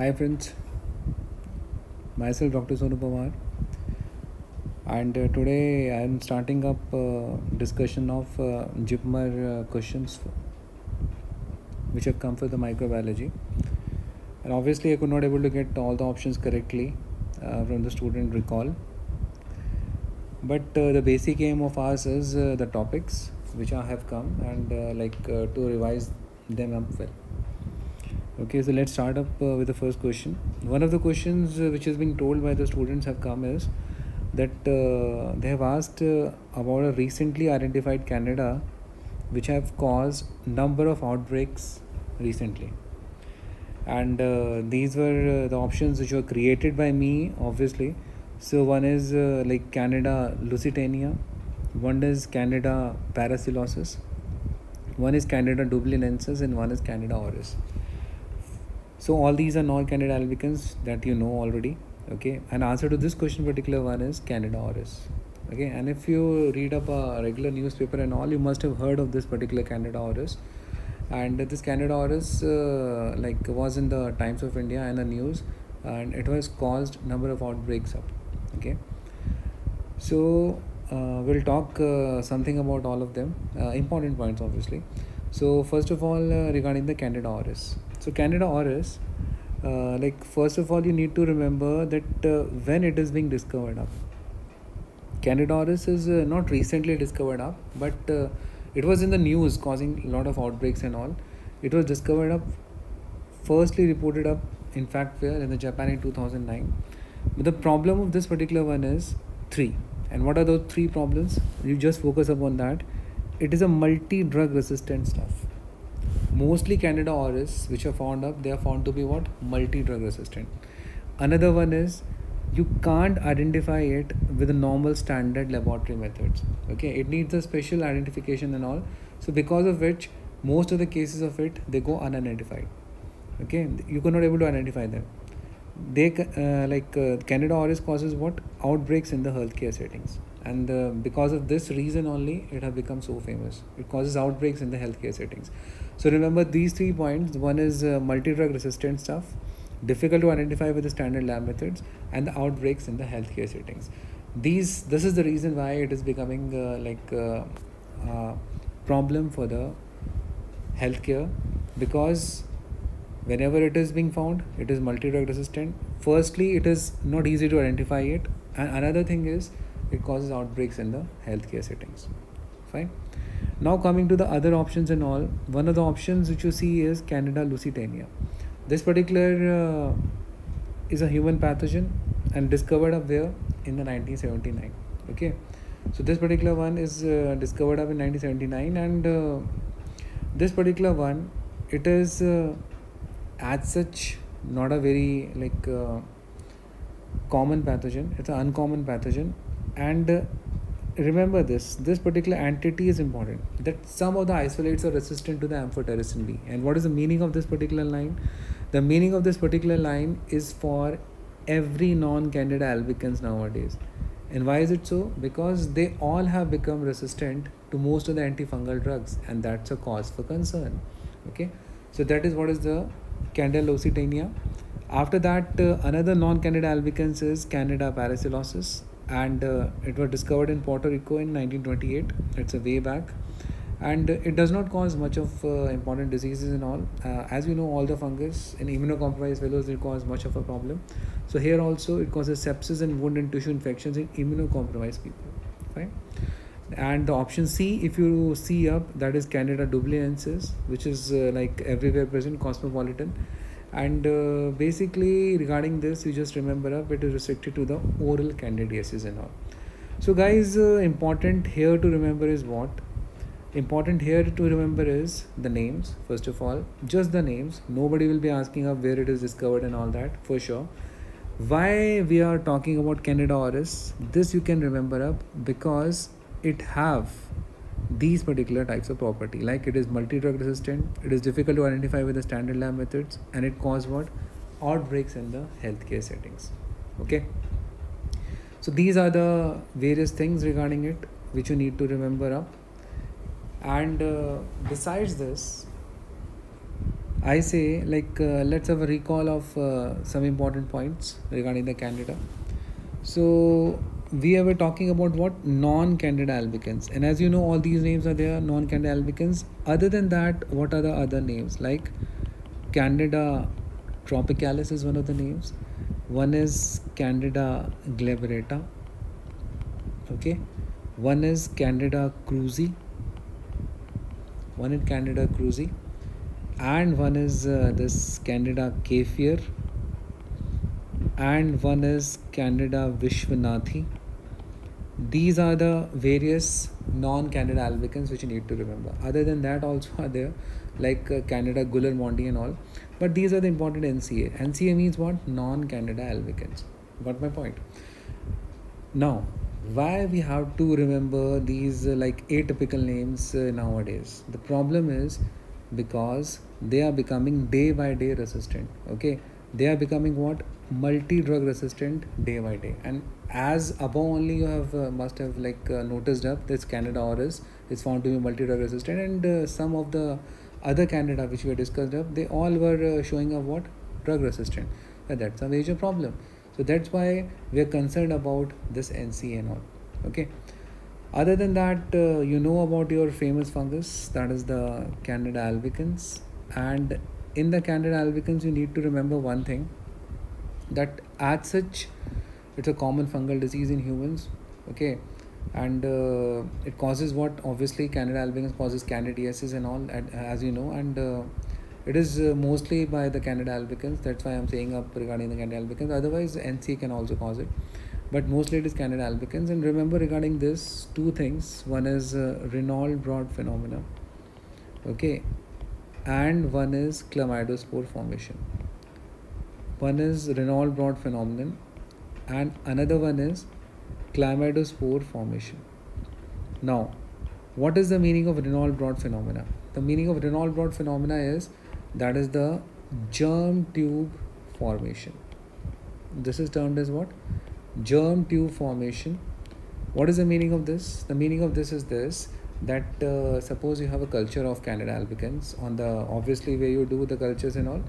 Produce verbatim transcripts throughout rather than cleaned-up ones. Hi friends, myself Doctor Sonu Panwar, and uh, today I am starting up uh, discussion of uh, JIPMER uh, questions which have come for the microbiology. And obviously I could not able to get all the options correctly uh, from the student recall, but uh, the basic aim of ours is uh, the topics which I have come and uh, like uh, to revise them up well. Okay, so let's start up uh, with the first question. One of the questions uh, which has been told by the students have come is that uh, they have asked uh, about a recently identified candida which have caused number of outbreaks recently, and uh, these were uh, the options which were created by me obviously. So one is uh, like Candida lusitaniae, one is Candida parapsilosis, one is Candida dubliniensis, and one is Candida auris. So all these are non Candida albicans that you know already. Okay, and answer to this question particular one is Candida auris. Okay, and if you read up a regular newspaper and all, you must have heard of this particular Candida auris. And this Candida auris uh, like was in the Times of India and the news, and it was caused number of outbreaks up. Okay, so uh, we'll talk uh, something about all of them, uh, important points obviously. So first of all, uh, regarding the Candida auris. So Candida auris, uh, like first of all you need to remember that uh, when it is being discovered up. Candida auris is uh, not recently discovered up, but uh, it was in the news causing a lot of outbreaks and all. It was discovered up, firstly reported up in fact where in the Japan in two thousand nine. But the problem of this particular one is three. And what are those three problems? You just focus upon that. It is a multi-drug resistant stuff. Mostly Candida auris which are found up, they are found to be what? Multi-drug resistant. Another one is you can't identify it with the normal standard laboratory methods. Okay, it needs a special identification and all. So because of which most of the cases of it, they go unidentified. Okay, you cannot able to identify them. They uh, like uh, Candida auris causes what? Outbreaks in the healthcare settings, and uh, because of this reason only it has become so famous. It causes outbreaks in the healthcare settings. So remember these three points. One is uh, multi-drug resistant stuff, difficult to identify with the standard lab methods, and the outbreaks in the healthcare settings. These this is the reason why it is becoming uh, like a uh, uh, problem for the healthcare, because whenever it is being found, it is multi-drug resistant. Firstly, it is not easy to identify it, and another thing is it causes outbreaks in the healthcare settings. Fine. Now coming to the other options and all, one of the options which you see is Candida lusitaniae. This particular uh, is a human pathogen and discovered up there in the nineteen seventy-nine. Okay, so this particular one is uh, discovered up in nineteen seventy-nine, and uh, this particular one, it is uh, as such not a very like uh, common pathogen. It's an uncommon pathogen, and uh, remember this this particular entity is important, that some of the isolates are resistant to the amphotericin B. And what is the meaning of this particular line? The meaning of this particular line is for every non Candida albicans nowadays. And why is it so? Because they all have become resistant to most of the antifungal drugs, and that's a cause for concern. Okay, so that is what is the Candida lusitaniae. After that, uh, another non-Candida albicans is Candida parapsilosis, and uh, it was discovered in Puerto Rico in nineteen twenty-eight. It's a way back, and uh, it does not cause much of uh, important diseases and all. Uh, as you know, all the fungus in immunocompromised fellows will cause much of a problem. So here also it causes sepsis and wound and tissue infections in immunocompromised people. Fine. And the option C, if you see up, that is Candida dubliniensis, which is uh, like everywhere present, cosmopolitan. And uh, basically regarding this, you just remember up, it is restricted to the oral candidiases and all. So guys, uh, important here to remember is what? Important here to remember is the names. First of all, just the names. Nobody will be asking up where it is discovered and all that for sure. Why we are talking about Candida auris? This you can remember up because it have these particular types of property, like it is multi-drug resistant, it is difficult to identify with the standard lab methods, and it cause what? Outbreaks in the healthcare settings. Okay, so these are the various things regarding it which you need to remember up. And uh, besides this, I say, like, uh, let's have a recall of uh, some important points regarding the Candida. So we were talking about what non-Candida albicans, and as you know, all these names are there, non-Candida albicans. Other than that, what are the other names? Like Candida tropicalis is one of the names. One is Candida glabrata. Okay, one is Candida krusei. One is Candida krusei, and one is uh, this Candida kefir, and one is Candida vishwanathi. These are the various non-Candida albicans which you need to remember. Other than that also are there, like uh, Candida gullar mondi and all. But these are the important N C A. N C A means what? Non-Candida albicans. Got my point? Now, why we have to remember these uh, like atypical names uh, nowadays? The problem is because they are becoming day by day resistant. Okay, they are becoming what? Multi-drug resistant day by day. And as above only you have uh, must have like uh, noticed up this Candida auris is found to be multi-drug resistant, and uh, some of the other Candida which we discussed up, they all were uh, showing up what? Drug resistant. And that's a major problem. So that's why we are concerned about this N C A and all. Okay, other than that, uh, you know about your famous fungus, that is the Candida albicans. And in the Candida albicans, you need to remember one thing, that as such it's a common fungal disease in humans. Okay, and uh, it causes what? Obviously Candida albicans causes candidiasis and all, as you know, and uh, it is uh, mostly by the Candida albicans. That's why I'm saying up regarding the Candida albicans. Otherwise N C A can also cause it, but mostly it is Candida albicans. And remember regarding this two things, one is uh, Reynolds-Braude phenomenon, okay, and one is chlamydospore formation. One is Reynolds-Braude phenomenon and another one is chlamydospore formation. Now, what is the meaning of Reynolds-Braude phenomena? The meaning of Reynolds-Braude phenomena is, that is the germ tube formation. This is termed as what? Germ tube formation. What is the meaning of this? The meaning of this is this, that uh, suppose you have a culture of Candida albicans on the, obviously where you do the cultures and all,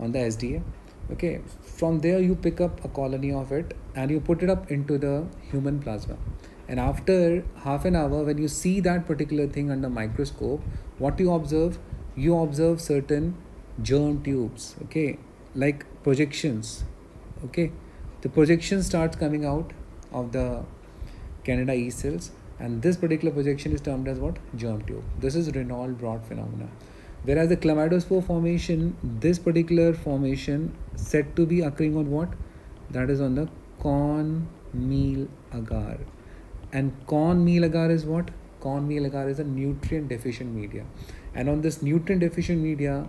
on the S D A. Okay, from there you pick up a colony of it and you put it up into the human plasma, and after half an hour when you see that particular thing under microscope, what you observe? You observe certain germ tubes, okay, like projections. Okay, the projection starts coming out of the Candida E cells, and this particular projection is termed as what? Germ tube. This is Reynolds-Braude phenomena. Whereas the chlamydospore formation, this particular formation said to be occurring on what? That is on the corn meal agar. And corn meal agar is what? Corn meal agar is a nutrient deficient media. And on this nutrient deficient media,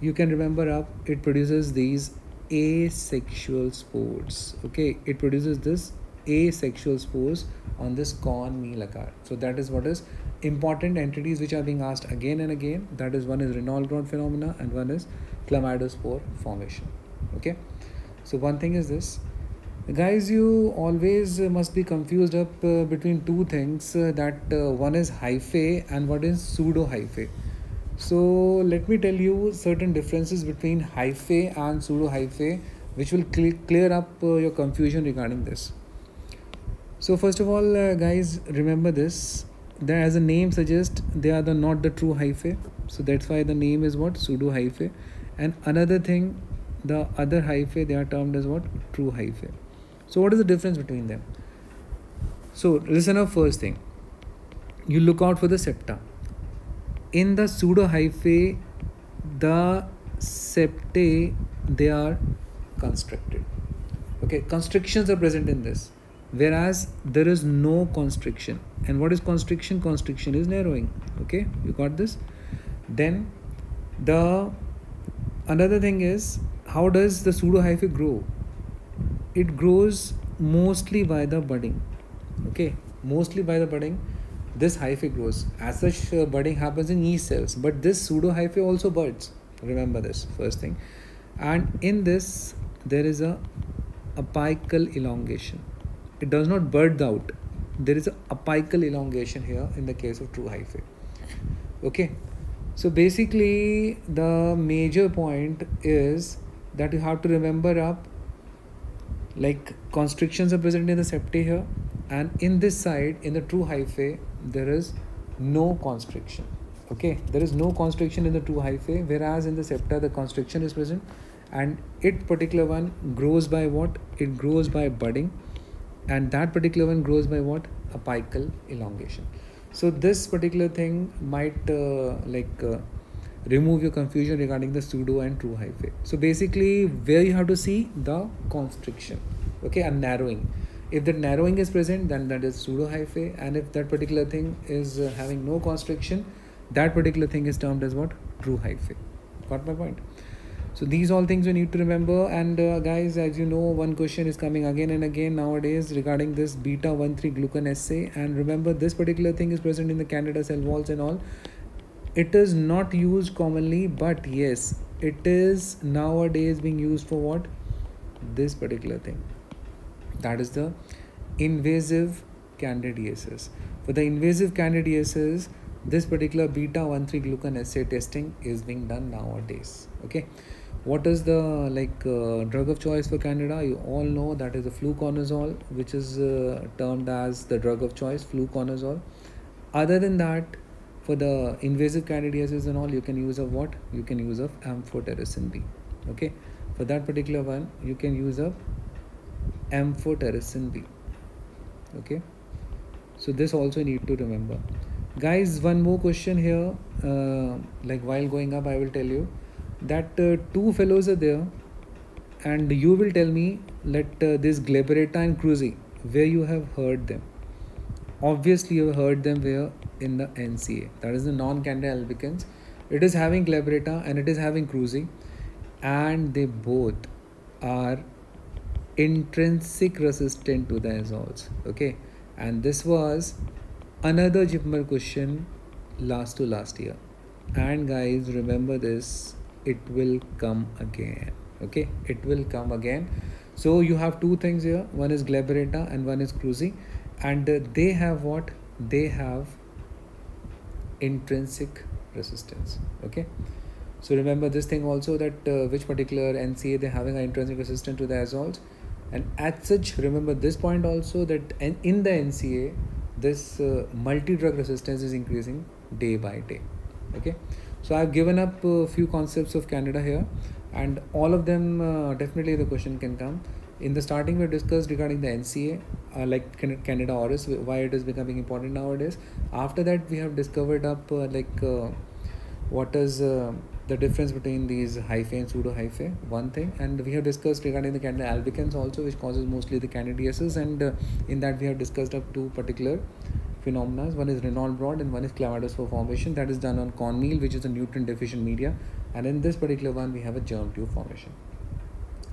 you can remember up, it produces these asexual spores. Okay, it produces this asexual spores on this corn meal agar. So that is what is important entities which are being asked again and again. That is, one is Reynolds-Braude phenomena and one is chlamydospore formation. Okay, so one thing is this, guys, you always must be confused up uh, between two things, uh, that uh, one is hyphae and what is pseudo hyphae. So let me tell you certain differences between hyphae and pseudo hyphae, which will cl clear up uh, your confusion regarding this. So first of all, uh, guys, remember this, that as the name suggests, they are the not the true hyphae. So that's why the name is what? Pseudo hyphae. And another thing, the other hyphae, they are termed as what? True hyphae. So what is the difference between them? So listen up, first thing, you look out for the septa. In the pseudo hyphae, the septae, they are constricted. Okay, constrictions are present in this. Whereas there is no constriction. And what is constriction? Constriction is narrowing. Okay, you got this. Then the another thing is, how does the pseudohyphae grow? It grows mostly by the budding. Okay, mostly by the budding this hyphae grows. As such, uh, budding happens in yeast cells, but this pseudohyphae also buds. Remember this first thing. And in this there is a apical elongation. It does not bud out. There is a apical elongation here in the case of true hyphae. Okay, So basically the major point is that you have to remember up like constrictions are present in the septae here, and in this side in the true hyphae there is no constriction. Okay, there is no constriction in the true hyphae, whereas in the septa the constriction is present, and it particular one grows by what? It grows by budding, and that particular one grows by what? Apical elongation. So this particular thing might uh, like uh, remove your confusion regarding the pseudo and true hyphae. So basically where you have to see the constriction, okay, and narrowing. If the narrowing is present, then that is pseudo hyphae, and if that particular thing is uh, having no constriction, that particular thing is termed as what? True hyphae. Got my point? So these all things you need to remember. And uh, guys, as you know, one question is coming again and again nowadays regarding this beta one three glucan assay. And remember, this particular thing is present in the Candida cell walls and all. It is not used commonly, but yes, it is nowadays being used for what? This particular thing. That is the invasive candidiasis. For the invasive candidiasis, this particular beta one three glucan assay testing is being done nowadays. Okay, what is the like uh, drug of choice for Candida? You all know that is the fluconazole, which is uh, termed as the drug of choice, fluconazole. Other than that, for the invasive candidiasis and all, you can use of what? You can use of amphotericin B. Okay, for that particular one you can use of amphotericin B. Okay, so this also need to remember. Guys, one more question here, uh, like while going up I will tell you that uh, two fellows are there, and you will tell me let uh, this glabrata and krusei, where you have heard them. Obviously you have heard them where? In the N C A, that is the non-Candida albicans. It is having glabrata and it is having krusei, and they both are intrinsic resistant to the azoles. Okay, and this was another JIPMER question last to last year, and guys remember this, it will come again. Okay, it will come again. So you have two things here, one is glabrata and one is krusei, and uh, they have what? They have intrinsic resistance. Okay, so remember this thing also, that uh, which particular N C A they having an intrinsic resistance to the azoles, and as such remember this point also, that in the N C A this uh, multi-drug resistance is increasing day by day. Okay, so I've given up a uh, few concepts of Candida here, and all of them uh, definitely the question can come. In the starting we discussed regarding the N C A, uh, like Candida auris, why it is becoming important nowadays. After that we have discovered up uh, like uh, what is uh, the difference between these hyphae and pseudo hyphae, one thing, and we have discussed regarding the Candida albicans also, which causes mostly the candidiasis, and uh, in that we have discussed up two particular phenomena. One is Reynolds-Braude and one is chlamydospore formation, that is done on cornmeal, which is a nutrient deficient media, and in this particular one we have a germ tube formation.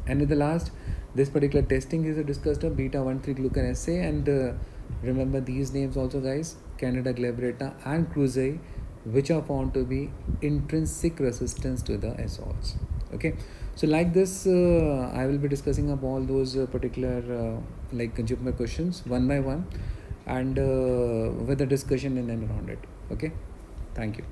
And in the last, this particular testing is discussed a beta one three glucan assay, and uh, remember these names also guys, Candida glabrata and krusei, which are found to be intrinsic resistance to the azoles. Okay, so like this uh, I will be discussing up all those uh, particular uh, like JIPMER questions one by one, and uh, with the discussion in and around it. Okay, thank you.